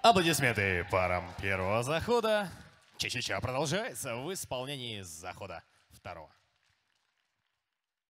Аплодисменты парам первого захода. Ча-ча-ча продолжается в исполнении захода второго.